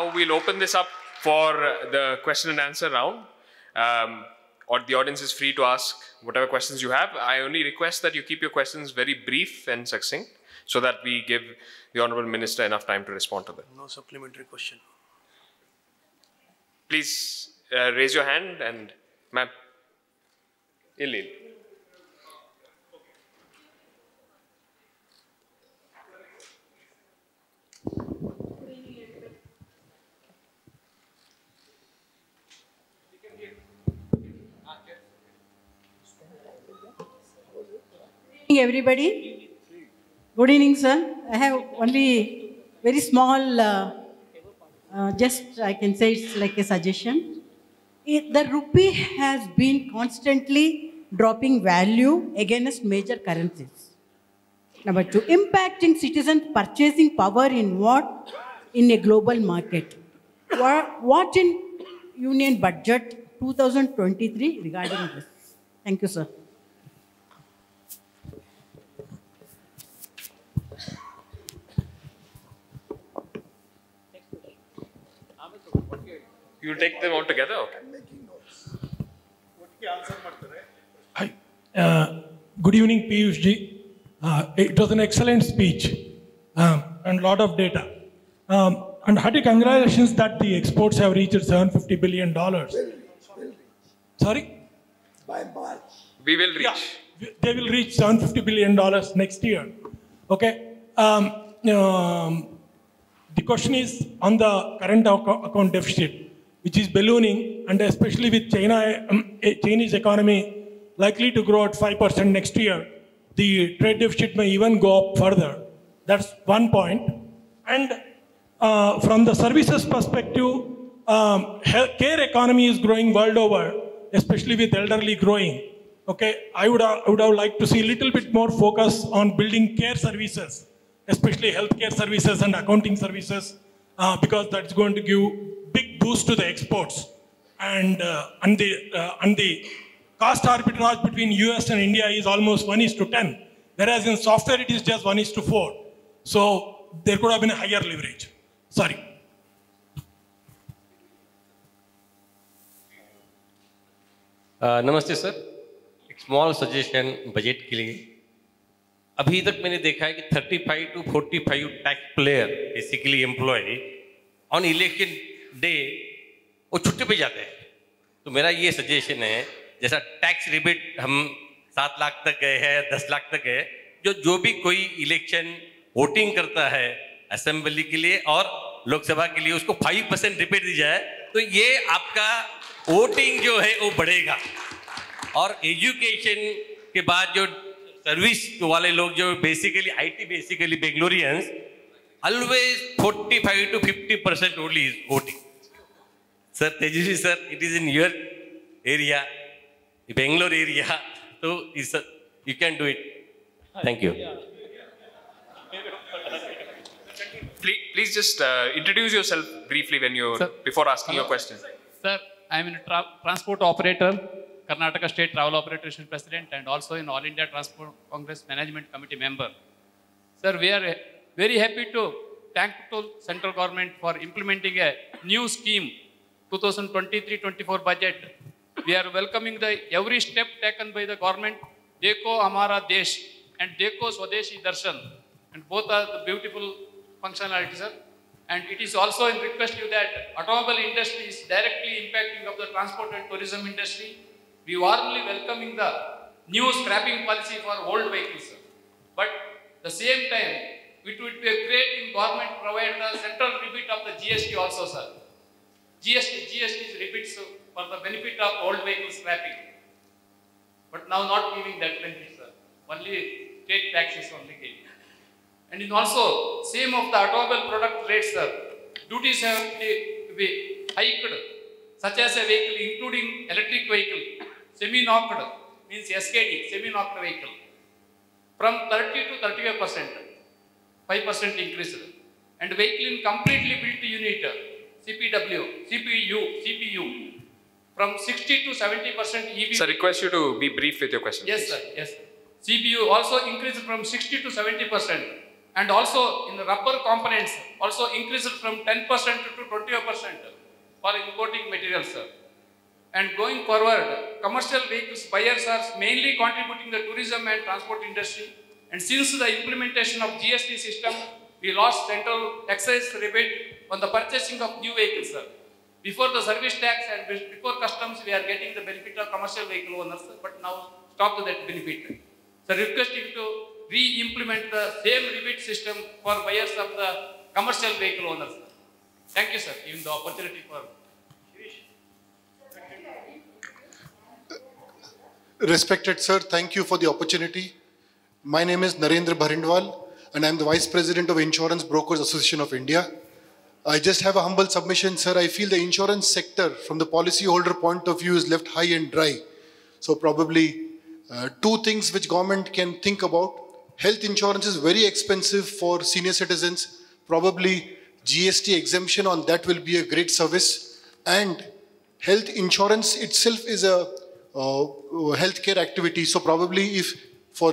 Now we'll open this up for the question and answer round. Or the audience is free to ask whatever questions you have. I only request that you keep your questions very brief and succinct so that we give the Honourable Minister enough time to respond to them. No supplementary question. Please raise your hand and, ma'am. Ill. Everybody, good evening, sir. I have only very small, just I can say it's like a suggestion. The rupee has been constantly dropping value against major currencies. Number two, impacting citizens' purchasing power in what? In a global market. What in Union Budget 2023 regarding this? Thank you, sir. You take them all together? Okay. Hi. Good evening, Piyush ji. It was an excellent speech and a lot of data. And hearty congratulations that the exports have reached $750 billion. We'll reach. Sorry? By March. We will reach. Yeah, they will reach $750 billion next year. Okay. The question is on the current account deficit, which is ballooning, and especially with China, Chinese economy likely to grow at 5% next year, the trade deficit may even go up further. That's one point. And from the services perspective, healthcare economy is growing world over, especially with elderly growing. Okay, I would have liked to see a little bit more focus on building care services, especially healthcare services and accounting services, because that's going to give big boost to the exports, and the cost arbitrage between US and India is almost 1:10, whereas in software it is just 1:4. So there could have been a higher leverage. Sorry. नमस्ते sir. एक small suggestion budget के लिए. अभी तक मैंने देखा है कि 35 to 45 tax player, basically employee, on election day वो छुट्टी पे जाते हैं. तो मेरा ये सजेशन है, जैसा टैक्स रिबेट हम 7 लाख तक गए हैं, 10 लाख तक गए, जो भी कोई इलेक्शन वोटिंग करता है असेंबली के लिए और लोकसभा के लिए, उसको 5% रिबेट दी जाए, तो ये आपका वोटिंग जो है वो बढ़ेगा. और एजुकेशन के बाद जो सर्विस वाले लोग, जो basically IT basically Bangaloreans, always 45 to 50% only is voting. Sir, Tejaswi sir, it is in your area, Bangalore area, so you can do it. Thank you. Please just introduce yourself briefly when you, before asking your question. Sir, I am a transport operator, Karnataka State Travel Operators President, and also an All India Transport Congress Management Committee member. Sir, we are very happy to thank to central government for implementing a new scheme 2023-24 budget. We are welcoming the every step taken by the government. Dekho Hamara Desh and Dekho Swadeshi Darshan, and both are the beautiful functionality, sir. And it is also in request you that automobile industry is directly impacting of the transport and tourism industry. We warmly welcoming the new scrapping policy for old vehicles, sir. But the same time, it would be a great in government provide the central rebate of the GST also, sir. GST is rebates for the benefit of old vehicle scrapping. But now not giving that benefit, sir. Only state taxes only giving. And in also, same of the automobile product rates, sir. Duties have to be hiked, such as a vehicle including electric vehicle, semi-knocked, means SKD, semi-knocked vehicle, from 30 to 35%. 5% increase, and vehicle in completely built unit, CPU, from 60 to 70% EV. Sir, request you to be brief with your question. Yes, please. Sir. Yes, sir. CPU also increased from 60 to 70%, and also in rubber components also increased from 10% to 25% for importing materials, sir. And going forward, commercial vehicles buyers are mainly contributing the tourism and transport industry. And since the implementation of GST system, we lost central excise rebate on the purchasing of new vehicles, sir. Before the service tax and before customs, we are getting the benefit of commercial vehicle owners, sir, but now stop that benefit. So requesting to re-implement the same rebate system for buyers of the commercial vehicle owners. Thank you, sir, even the opportunity for... Respected sir, thank you for the opportunity. My name is Narendra Bharindwal and I am the Vice President of Insurance Brokers Association of India. I just have a humble submission, sir. I feel the insurance sector from the policyholder point of view is left high and dry. So probably two things which government can think about. Health insurance is very expensive for senior citizens. Probably GST exemption on that will be a great service. And health insurance itself is a healthcare activity. So probably if for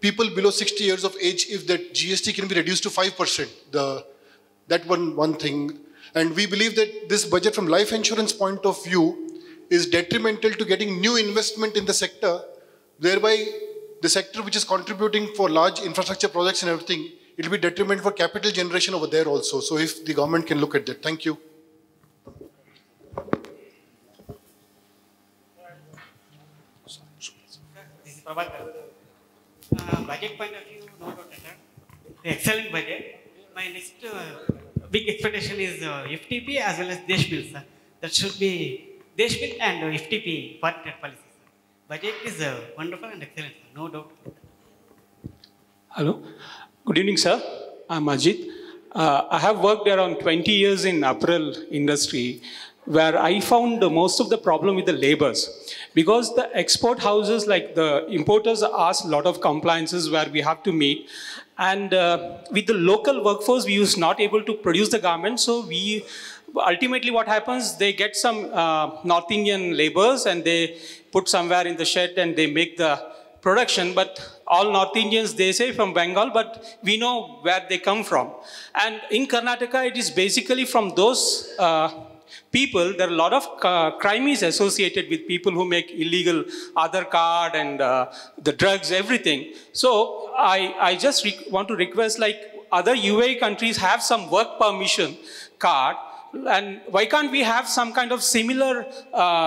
people below 60 years of age, if that GST can be reduced to 5%, that one thing. And we believe that this budget from life insurance point of view is detrimental to getting new investment in the sector, thereby the sector which is contributing for large infrastructure projects and everything, it will be detriment for capital generation over there also. So if the government can look at that. Thank you. Budget point of view, no doubt at all. Excellent budget. My next big expectation is FTP as well as Desh Bill, sir. That should be Desh Bill and FTP for that policy, sir. Budget is wonderful and excellent, sir. No doubt. Hello. Good evening, sir. I'm Ajit. I have worked around 20 years in apparel industry, where I found most of the problem with the labors, because the export houses, like the importers, ask a lot of compliances where we have to meet, and with the local workforce, we was not able to produce the garment. So we ultimately what happens, they get some North Indian labors and they put somewhere in the shed and they make the production, but all North Indians, they say from Bengal, but we know where they come from. And in Karnataka, it is basically from those people, there are a lot of crime is associated with people who make illegal Aadhaar card and the drugs, everything. So I just want to request, like other UAE countries have some work permission card, and why can't we have some kind of similar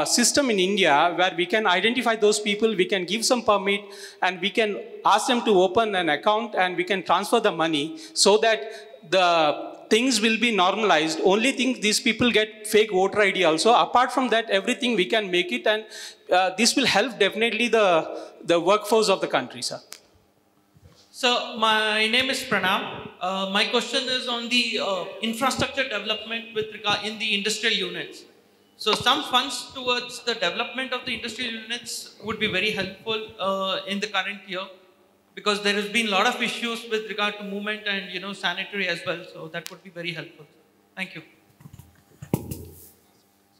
system in India where we can identify those people, we can give some permit and we can ask them to open an account and we can transfer the money, so that the things will be normalized. Only thing, these people get fake voter ID also. Apart from that, everything we can make it, and this will help definitely the workforce of the country, sir. So my name is Pranam. My question is on the infrastructure development with regard in the industrial units. So some funds towards the development of the industrial units would be very helpful in the current year, because there has been a lot of issues with regard to movement and, you know, sanitary as well. So that would be very helpful. Thank you.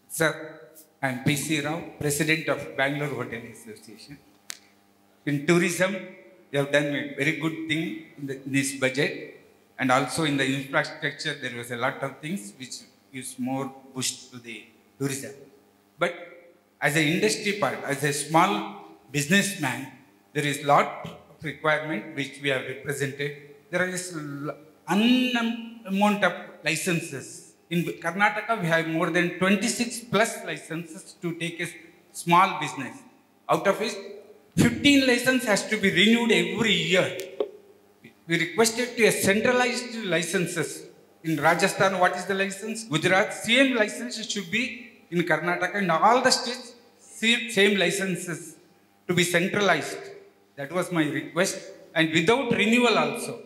Sir, I'm PC Rao, President of Bangalore Hotel Association. In tourism, we have done a very good thing in this budget. And also in the infrastructure, there was a lot of things which gives more push to the tourism. But as an industry part, as a small businessman, there is a lot requirement which we have represented. There is an amount of licenses. In Karnataka, we have more than 26 plus licenses to take a small business. Out of which, 15 license has to be renewed every year. We requested to a centralized licenses. In Rajasthan, what is the license? Gujarat, same license should be in Karnataka and all the states, same licenses to be centralized. That was my request, and without renewal also.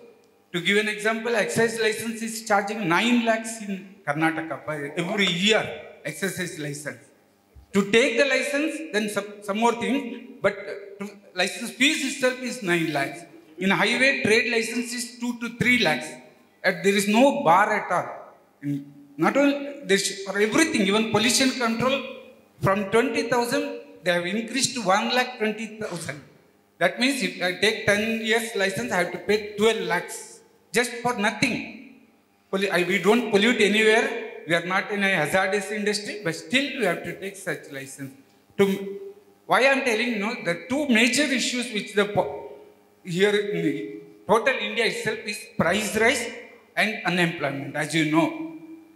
To give an example, excise license is charging 9 lakhs in Karnataka by every year, excise license. To take the license, then some more things, but license fees itself is 9 lakhs. In highway, trade license is 2 to 3 lakhs. And there is no bar at all. And not only, for everything, even pollution control, from 20,000, they have increased to 1,20,000. That means if I take 10 years license, I have to pay 12 lakhs just for nothing. We don't pollute anywhere. We are not in a hazardous industry, but still we have to take such license. Why I am telling you, know, the two major issues which here in the total India itself is price rise and unemployment, as you know.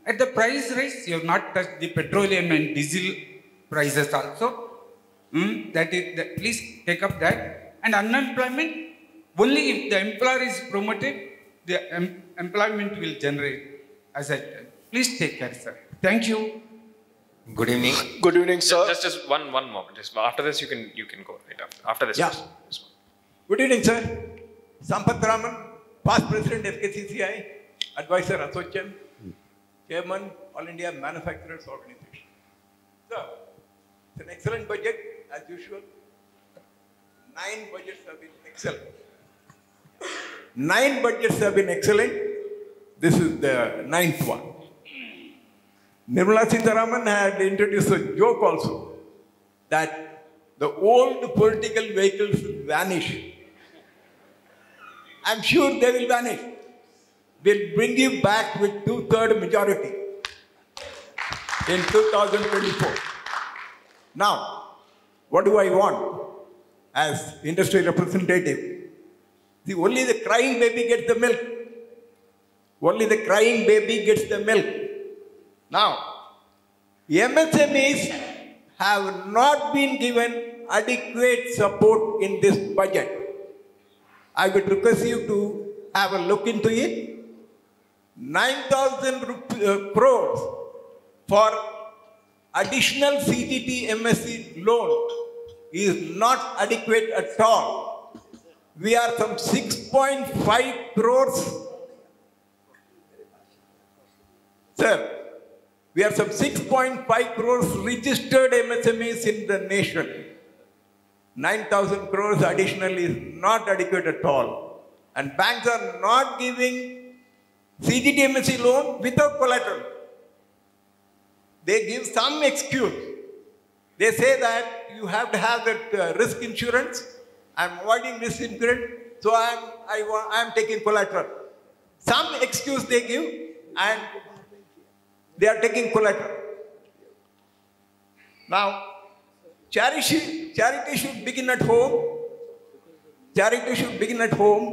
At the price rise, you have not touched the petroleum and diesel prices also. That is, please take up that. And unemployment, only if the employer is promoted, the employment will generate as I said. Please take care, sir. Thank you. Good evening. Good evening, sir. Just one more. Just after this, you can go right after this. Yeah. First. Good evening, sir. Sampath Raman, past president FKCCI, advisor Asochem, chairman All India Manufacturers Organization. Sir, it's an excellent budget as usual. 9 budgets have been excellent. 9 budgets have been excellent. This is the 9th one. Nirmala Sitharaman had introduced a joke also that the old political vehicles will vanish. I'm sure they will vanish. We'll bring you back with 2/3 majority in 2024. Now, what do I want? As industry representative, only the crying baby gets the milk. Only the crying baby gets the milk. Now, MSMEs have not been given adequate support in this budget. I would request you to have a look into it. 9,000 crores for additional CGTMSE loan is not adequate at all. We are some 6.5 crores. Sir, we are some 6.5 crores registered MSMEs in the nation. 9,000 crores additional is not adequate at all. And banks are not giving CGTMSE loan without collateral. They give some excuse. They say that you have to have that risk insurance. I'm avoiding risk insurance, so I'm taking collateral. Some excuse they give, and they are taking collateral. Now, charity should begin at home. Charity should begin at home.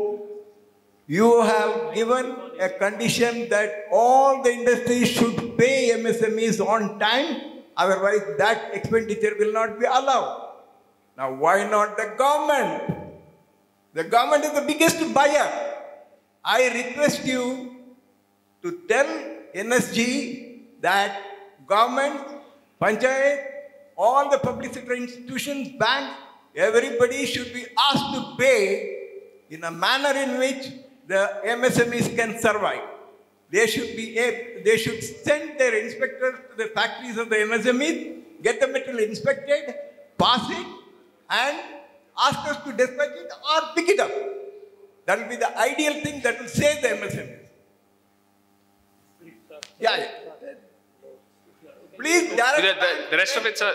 You have given a condition that all the industries should pay MSMEs on time. Otherwise, that expenditure will not be allowed. Now, why not the government? The government is the biggest buyer. I request you to tell NSG that government, panchayat, all the public sector institutions, banks, everybody should be asked to pay in a manner in which the MSMEs can survive. They should send their inspectors to the factories of the MSMEs, get the metal inspected, pass it, and ask us to dispatch it or pick it up. That will be the ideal thing that will save the MSMEs. Yeah. Please direct. The rest of it, sir,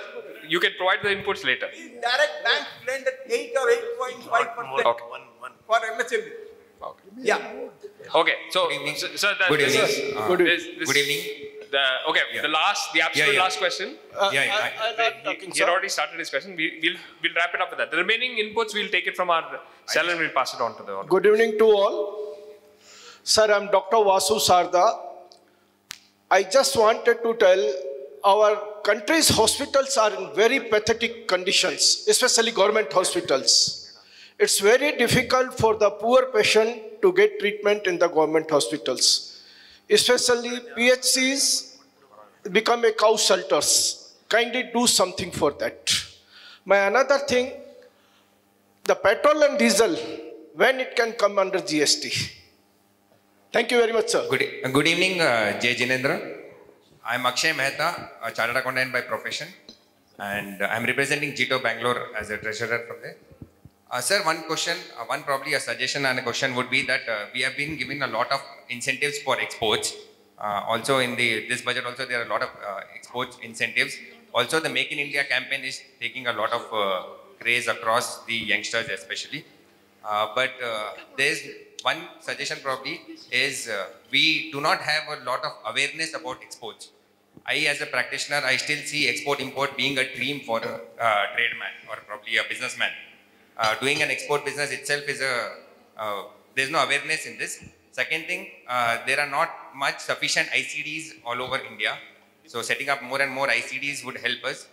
you can provide the inputs later. Please direct bank lend at 8 or 8.5% for MSMEs. Okay. Yeah. Okay. So, sir, good evening. Good evening. The absolute last question. He had already started his question. We'll wrap it up with that. The remaining inputs, we'll take it from our cell and we'll pass it on to the audience. Good evening to all. Sir, I'm Dr. Vasu Sarda. I just wanted to tell our country's hospitals are in very pathetic conditions, especially government hospitals. It's very difficult for the poor patient to get treatment in the government hospitals. Especially PHCs become a cow shelters. Kindly do something for that. My another thing, the petrol and diesel, when it can come under GST. Thank you very much, sir. Good evening, J. Jinendra. I'm Akshay Mehta, a chartered accountant by profession. And I'm representing JITO Bangalore as a treasurer from there. Sir, one question, probably a suggestion and a question would be that we have been given a lot of incentives for exports. Also in this budget also there are a lot of export incentives. Also the Make in India campaign is taking a lot of craze across the youngsters especially. But there's one suggestion probably is we do not have a lot of awareness about exports. I, as a practitioner, I still see export-import being a dream for a trademan or probably a businessman. Doing an export business itself is a, there's no awareness in this. Second thing, there are not much sufficient ICDs all over India. So setting up more and more ICDs would help us.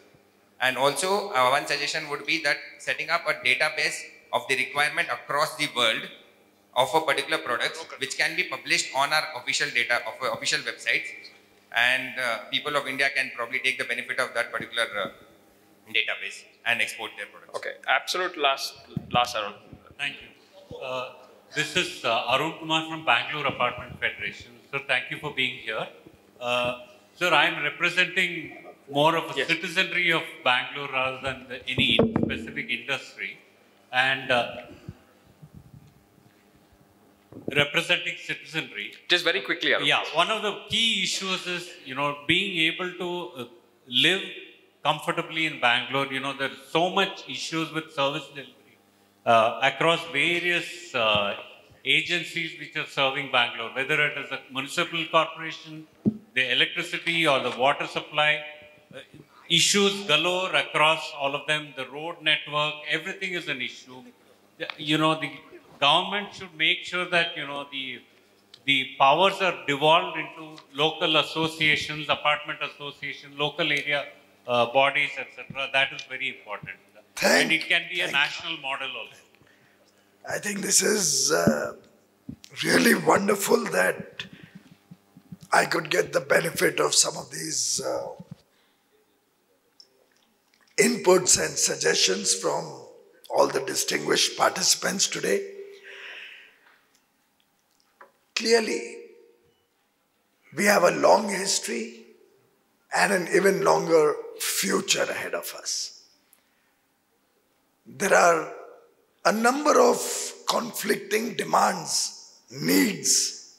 And also one suggestion would be that setting up a database of the requirement across the world of a particular product, which can be published on our official data of official websites. And people of India can probably take the benefit of that particular database and export their products. Okay, absolute last Arun. Thank you. This is Arun Kumar from Bangalore Apartment Federation. Sir, thank you for being here. Sir, I am representing more of a citizenry of Bangalore rather than any specific industry. And representing citizenry. Just very quickly, Arun. Yeah, one of the key issues is, you know, being able to live comfortably in Bangalore. You know, there's so much issues with service delivery across various agencies which are serving Bangalore, whether it is a municipal corporation, the electricity or the water supply, issues galore across all of them, the road network, everything is an issue. You know, the government should make sure that, you know, the powers are devolved into local associations, apartment associations, local area bodies, etc. That is very important. And it can be a national model also. I think this is really wonderful that I could get the benefit of some of these inputs and suggestions from all the distinguished participants today. Clearly, we have a long history and an even longer future ahead of us. There are a number of conflicting demands, needs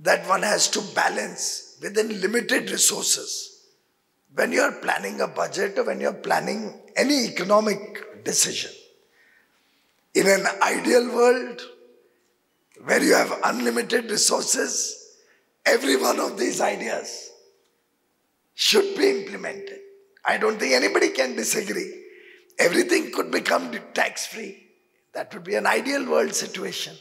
that one has to balance within limited resources. When you're planning a budget or when you're planning any economic decision, in an ideal world, where you have unlimited resources, every one of these ideas should be implemented. I don't think anybody can disagree. Everything could become tax-free. That would be an ideal world situation.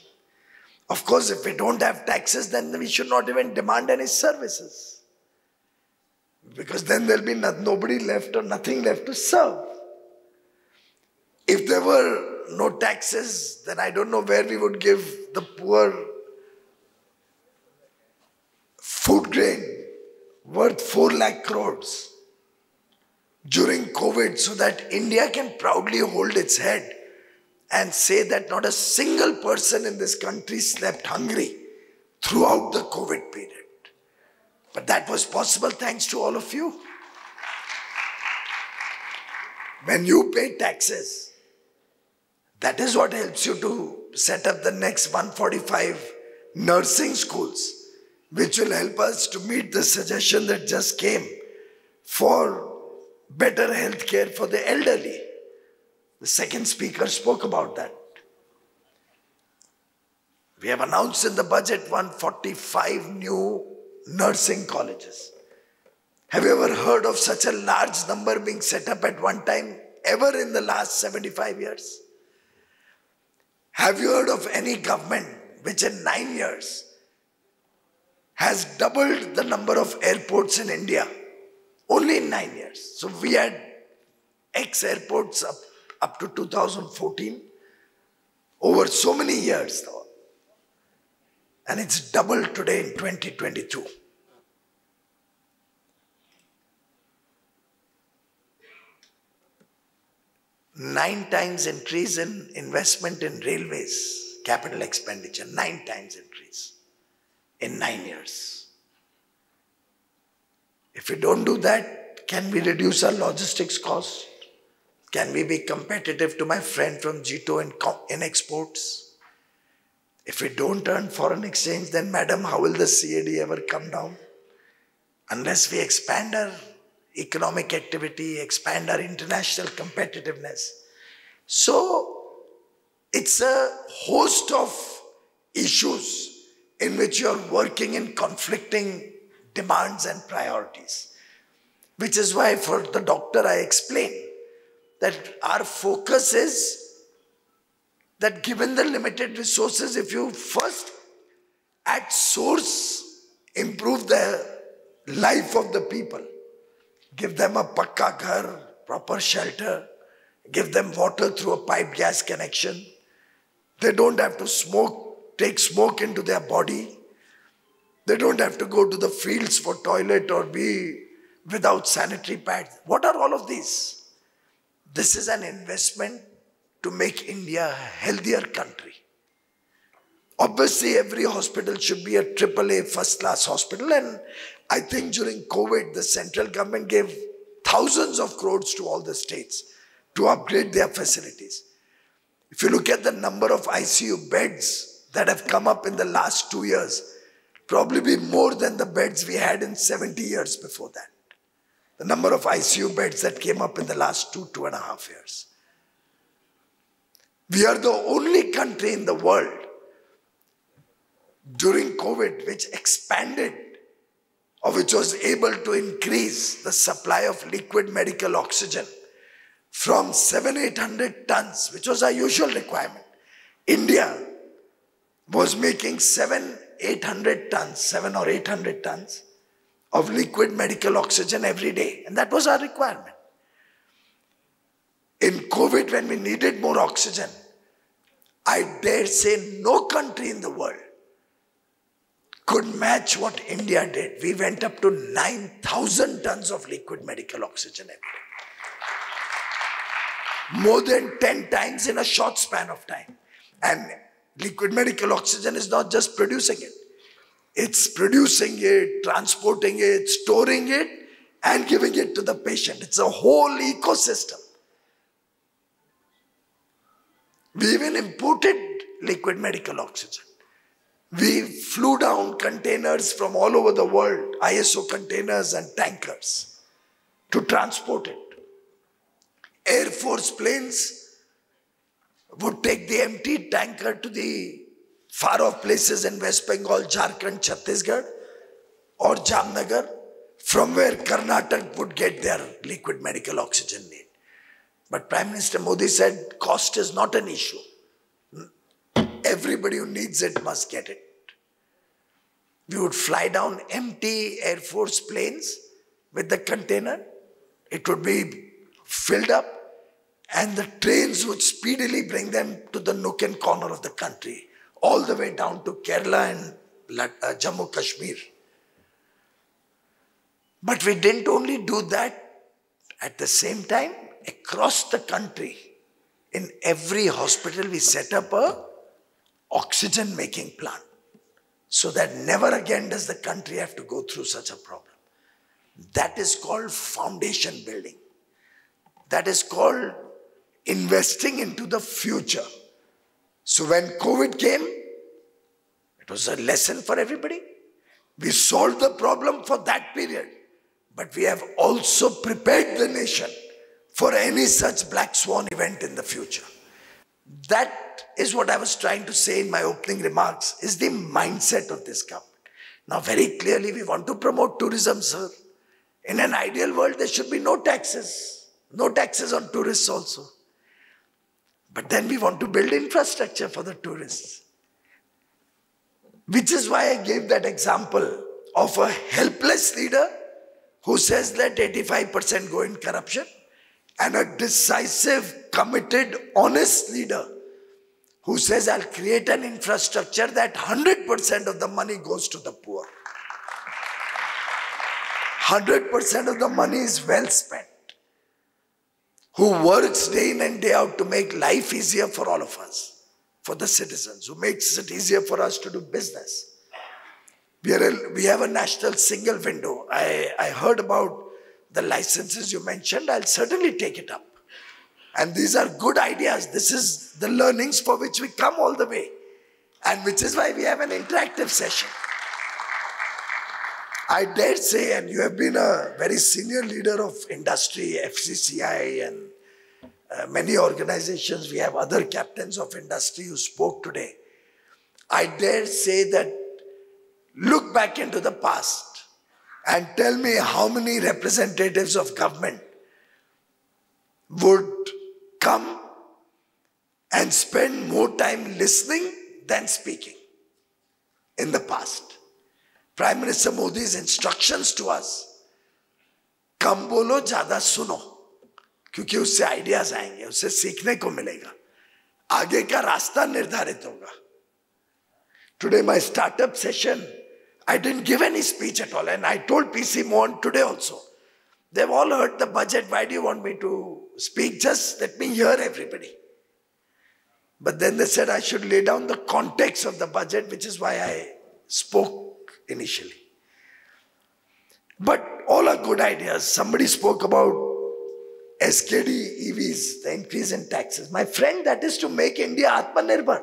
Of course, if we don't have taxes, then we should not even demand any services. Because then there'll be nobody left or nothing left to serve. If there were no taxes, then I don't know where we would give the poor food grain worth 4 lakh crores during COVID so that India can proudly hold its head and say that not a single person in this country slept hungry throughout the COVID period. But that was possible thanks to all of you. When you pay taxes, that is what helps you to set up the next 145 nursing schools, which will help us to meet the suggestion that just came for better health care for the elderly. The second speaker spoke about that. We have announced in the budget 145 new nursing colleges. Have you ever heard of such a large number being set up at one time ever in the last 75 years? Have you heard of any government which in 9 years has doubled the number of airports in India? Only in 9 years. So we had X airports up to 2014 over so many years now. And it's doubled today in 2022. Nine times increase in investment in railways, capital expenditure, 9 times increase in 9 years. If we don't do that, can we reduce our logistics cost? Can we be competitive to my friend from JITO in exports? If we don't earn foreign exchange, then madam, how will the CAD ever come down? Unless we expand our economic activity, expand our international competitiveness, So it's a host of issues in which you are working in conflicting demands and priorities, which is why for the doctor I explain that our focus is that given the limited resources, if you first at source improve the life of the people, give them a pakka ghar, proper shelter, give them water through a pipe gas connection, they don't have to smoke, take smoke into their body, they don't have to go to the fields for toilet or be without sanitary pads. What are all of these? This is an investment to make India a healthier country. Obviously, every hospital should be a AAA first-class hospital, and I think during COVID, the central government gave thousands of crores to all the states to upgrade their facilities. If you look at the number of ICU beds that have come up in the last 2 years, probably be more than the beds we had in 70 years before that. The number of ICU beds that came up in the last two and a half years. We are the only country in the world during COVID which expanded or which was able to increase the supply of liquid medical oxygen from 700-800 tons, which was our usual requirement. India was making 700 or 800 tons of liquid medical oxygen every day, and that was our requirement. In COVID, when we needed more oxygen, I dare say no country in the world could match what India did. We went up to 9,000 tons of liquid medical oxygen every day. More than 10 times in a short span of time. And liquid medical oxygen is not just producing it. It's producing it, transporting it, storing it, and giving it to the patient. It's a whole ecosystem. We even imported liquid medical oxygen. We flew down containers from all over the world, ISO containers and tankers, to transport it. Air Force planes would take the empty tanker to the far-off places in West Bengal, Jharkhand, Chhattisgarh, or Jamnagar, from where Karnataka would get their liquid medical oxygen need. But Prime Minister Modi said, cost is not an issue. Everybody who needs it must get it. We would fly down empty Air Force planes with the container. It would be filled up and the trains would speedily bring them to the nook and corner of the country, all the way down to Kerala and Jammu Kashmir. But we didn't only do that. At the same time, across the country, in every hospital, we set up a oxygen making plant so that never again does the country have to go through such a problem. That is called foundation building. That is called investing into the future. So when COVID came, it was a lesson for everybody. We solved the problem for that period, but we have also prepared the nation for any such black swan event in the future. That is what I was trying to say in my opening remarks, is the mindset of this government. Now very clearly we want to promote tourism, sir. In an ideal world there should be no taxes. No taxes on tourists also. But then we want to build infrastructure for the tourists. Which is why I gave that example of a helpless leader who says that 85% go in corruption, and a decisive, committed, honest leader who says, I'll create an infrastructure that 100% of the money goes to the poor. 100% of the money is well spent. Who works day in and day out to make life easier for all of us, for the citizens, who makes it easier for us to do business. We have a national single window. I heard about the licenses you mentioned. I'll certainly take it up. And these are good ideas. This is the learnings for which we come all the way. And which is why we have an interactive session. I dare say, and you have been a very senior leader of industry, FCCI and many organizations. We have other captains of industry who spoke today. I dare say that look back into the past and tell me how many representatives of government would come and spend more time listening than speaking in the past. Prime Minister Modi's instructions to us, कम बोलो ज़्यादा सुनो, क्योंकि उससे ideas आएंगे, उससे सीखने को मिलेगा, आगे का रास्ता निर्धारित होगा. Today my startup session, I didn't give any speech at all, and I told PC Mohan today also, they've all heard the budget, why do you want me to speak? Just let me hear everybody. But then they said I should lay down the context of the budget, which is why I spoke initially. But all are good ideas. Somebody spoke about SKD EVs, the increase in taxes. My friend, that is to make India Atmanirbhar.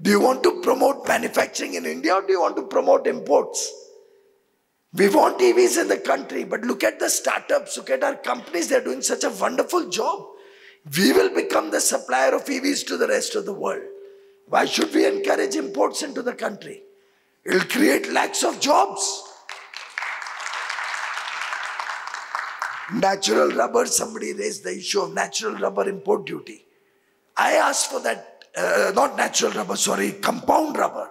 Do you want to promote manufacturing in India or do you want to promote imports? We want EVs in the country, but look at the startups, look at our companies, they're doing such a wonderful job. We will become the supplier of EVs to the rest of the world. Why should we encourage imports into the country? It will create lakhs of jobs. Natural rubber, somebody raised the issue of natural rubber import duty. I asked for that, not natural rubber, sorry, compound rubber.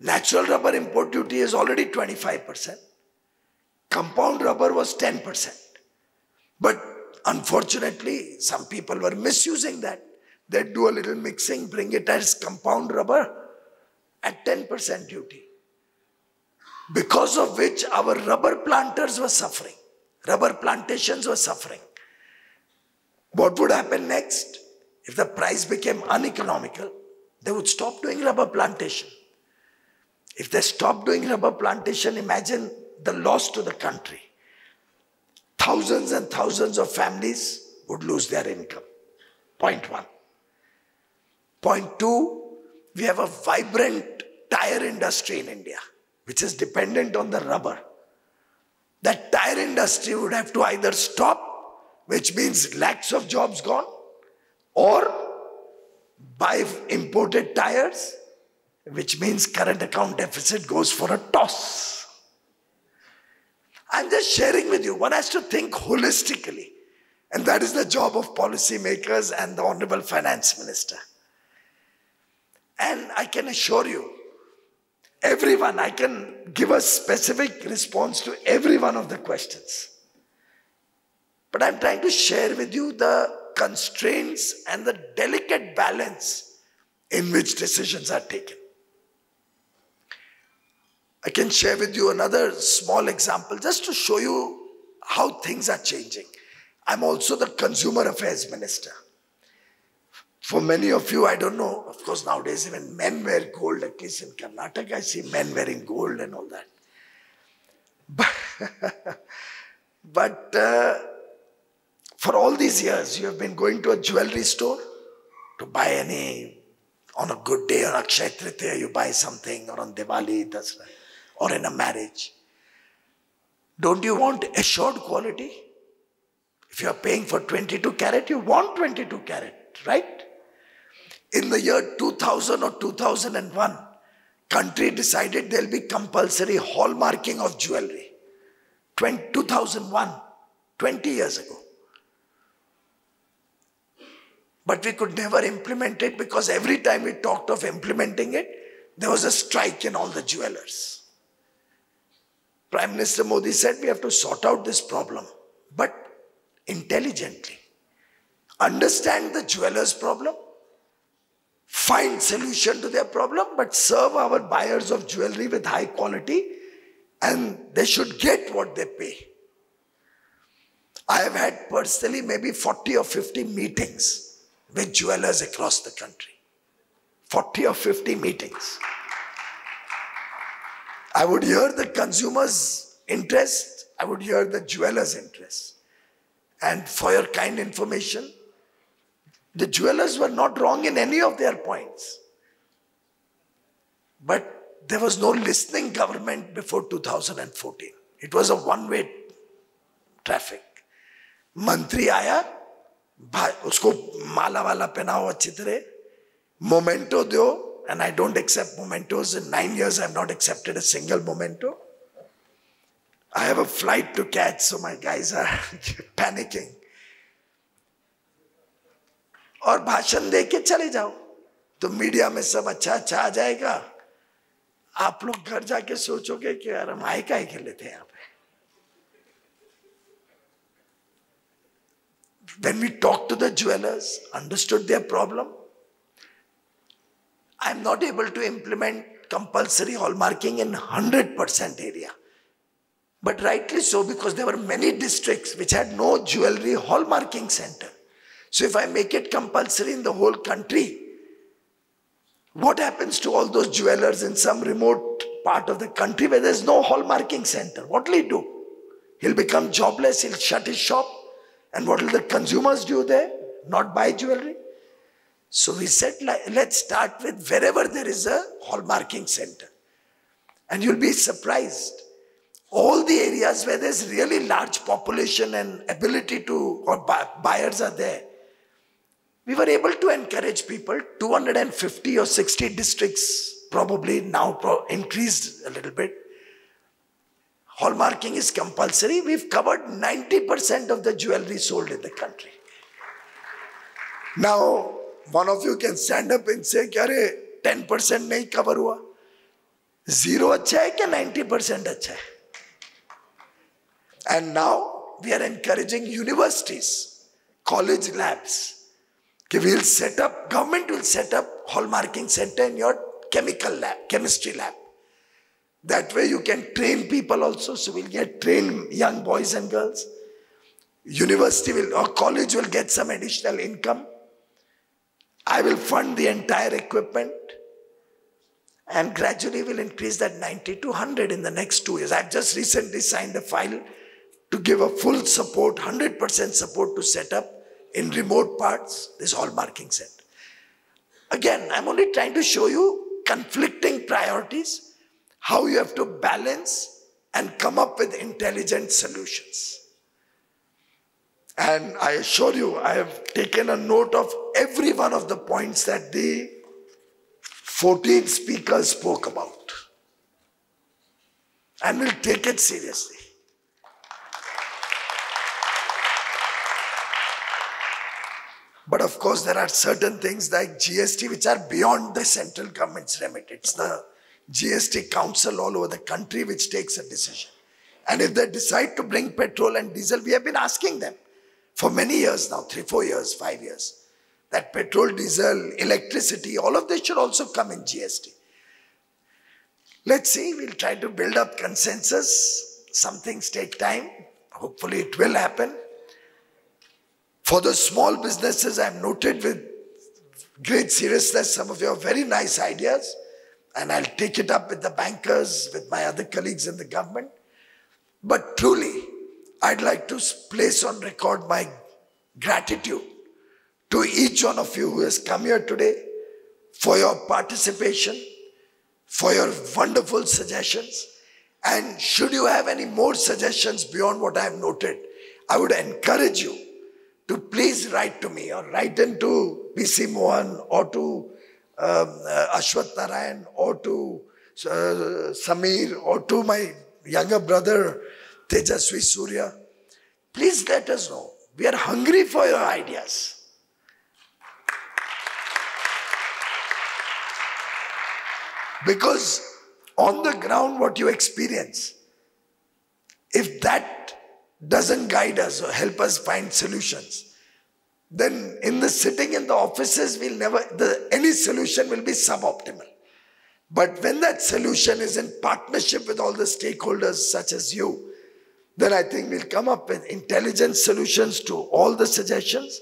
Natural rubber import duty is already 25%. Compound rubber was 10%. But unfortunately, some people were misusing that. They'd do a little mixing, bring it as compound rubber at 10% duty. Because of which our rubber planters were suffering. Rubber plantations were suffering. What would happen next? If the price became uneconomical, they would stop doing rubber plantation. If they stopped doing rubber plantation, imagine the loss to the country. Thousands and thousands of families would lose their income. Point one. Point two, we have a vibrant tyre industry in India, which is dependent on the rubber. That tyre industry would have to either stop, which means lakhs of jobs gone, or buy imported tyres, which means current account deficit goes for a toss. I'm just sharing with you, one has to think holistically. And that is the job of policymakers and the Honorable Finance Minister. And I can assure you, everyone, I can give a specific response to every one of the questions. But I'm trying to share with you the constraints and the delicate balance in which decisions are taken. I can share with you another small example just to show you how things are changing. I'm also the Consumer Affairs Minister. For many of you, I don't know, of course nowadays even men wear gold, at least in Karnataka, I see men wearing gold and all that. But, for all these years, you have been going to a jewelry store to buy any, on a good day, on Akshaya Tritiya, you buy something, or on Diwali, Dasra, or in a marriage. Don't you want assured quality? If you are paying for 22 carat, you want 22 carat, right? In the year 2000 or 2001, country decided there will be compulsory hallmarking of jewelry. 2001, 20 years ago. But we could never implement it because every time we talked of implementing it, there was a strike in all the jewelers. Prime Minister Modi said we have to sort out this problem, but intelligently. Understand the jewelers' problem, find solution to their problem, but serve our buyers of jewelry with high quality and they should get what they pay. I have had personally maybe 40 or 50 meetings with jewelers across the country. 40 or 50 meetings. I would hear the consumer's interest, I would hear the jeweller's interest. And for your kind information, the jewelers were not wrong in any of their points. But there was no listening government before 2014. It was a one-way traffic. Mantri aaya, उसको माला वाला पहनाओ अच्छी तरह, memento दो, and I don't accept mementos. In 9 years, I have not accepted a single memento. I have a flight to catch, so my guys are panicking. और भाषण देके चले जाओ, तो मीडिया में सब अच्छा अच्छा आ जाएगा. आप लोग घर जाके सोचोगे कि यार हम आए काहे के लिए थे यहाँ पे. When we talked to the jewelers, understood their problem. I am not able to implement compulsory hallmarking in 100% area. But rightly so, because there were many districts which had no jewellery hallmarking center. So if I make it compulsory in the whole country, what happens to all those jewellers in some remote part of the country where there's no hallmarking center? What will he do? He'll become jobless, he'll shut his shop. And what will the consumers do there? Not buy jewellery? So we said, let's start with wherever there is a hallmarking center. And you'll be surprised. All the areas where there's really large population and ability to, or buyers are there. We were able to encourage people, 250 or 60 districts probably now increased a little bit. Hallmarking is compulsory. We've covered 90% of the jewellery sold in the country. Now, one of you can stand up and say, "Kya 10% nahi cover hua? Zero अच्छा है क्या 90% अच्छा है?" And now we are encouraging universities, college labs. We'll set up, government will set up hallmarking center in your chemical lab, chemistry lab. That way you can train people also. So we'll get trained young boys and girls. University will, or college will get some additional income. I will fund the entire equipment and gradually will increase that 90 to 100 in the next 2 years. I've just recently signed a file to give a full support, 100% support to set up in remote parts, this hallmarking center. Again, I'm only trying to show you conflicting priorities, how you have to balance and come up with intelligent solutions. And I assure you, I have taken a note of every one of the points that the 14 speakers spoke about. And we'll take it seriously. But of course, there are certain things like GST, which are beyond the central government's remit. It's the GST council all over the country which takes a decision. And if they decide to bring petrol and diesel, we have been asking them for many years now, 3, 4 years, 5 years, that petrol, diesel, electricity, all of this should also come in GST. Let's see, we'll try to build up consensus. Some things take time. Hopefully it will happen. For the small businesses, I've noted with great seriousness some of your very nice ideas, and I'll take it up with the bankers, with my other colleagues in the government. But truly, I'd like to place on record my gratitude to each one of you who has come here today for your participation, for your wonderful suggestions. And should you have any more suggestions beyond what I have noted, I would encourage you to please write to me or write into PC Mohan or to Ashwat Narayan or to Samir or to my younger brother Tejaswi Surya. Please let us know. We are hungry for your ideas. Because on the ground, what you experience, if that doesn't guide us or help us find solutions, then in the sitting in the offices, we'll never, any solution will be suboptimal. But when that solution is in partnership with all the stakeholders such as you, then I think we'll come up with intelligent solutions to all the suggestions.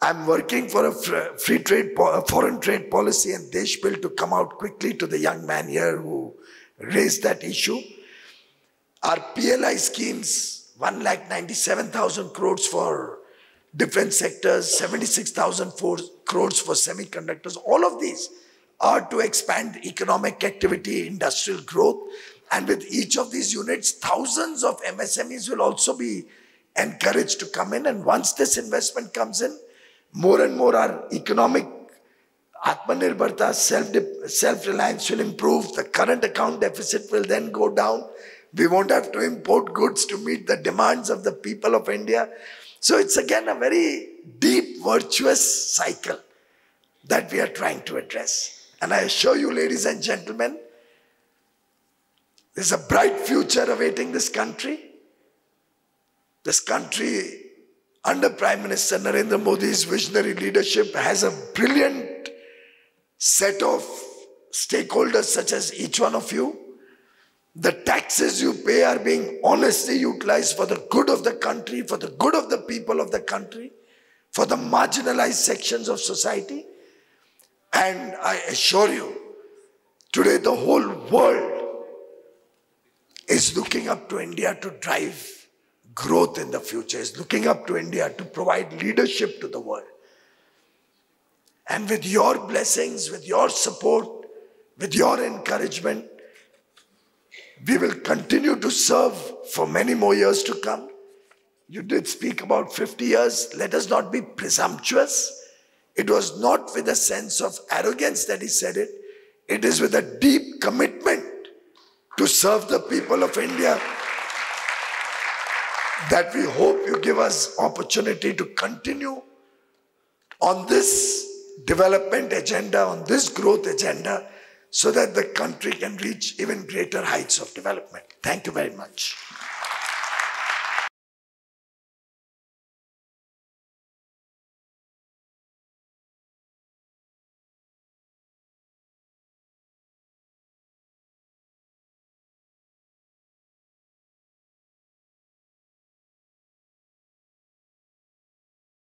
I'm working for a free trade, foreign trade policy and Desh Bill to come out quickly to the young man here who raised that issue. Our PLI schemes, 1,97,000 crores for different sectors, 76,000 crores for semiconductors, all of these are to expand economic activity, industrial growth. And with each of these units, thousands of MSMEs will also be encouraged to come in. And once this investment comes in, more and more our economic Atmanirbharta, self-reliance will improve. The current account deficit will then go down. We won't have to import goods to meet the demands of the people of India. So it's again a very deep, virtuous cycle that we are trying to address. And I assure you, ladies and gentlemen, there's a bright future awaiting this country. This country, under Prime Minister Narendra Modi's visionary leadership, has a brilliant set of stakeholders such as each one of you. The taxes you pay are being honestly utilized for the good of the country, for the good of the people of the country, for the marginalized sections of society. And I assure you, today the whole world is looking up to India to drive growth in the future, is looking up to India to provide leadership to the world. And with your blessings, with your support, with your encouragement, we will continue to serve for many more years to come. You did speak about 50 years. Let us not be presumptuous. It was not with a sense of arrogance that he said it. It is with a deep commitment to serve the people of India that we hope you give us opportunity to continue on this development agenda, on this growth agenda, so that the country can reach even greater heights of development. Thank you very much.